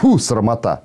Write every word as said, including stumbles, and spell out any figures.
Тьфу, срамота.